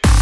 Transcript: it.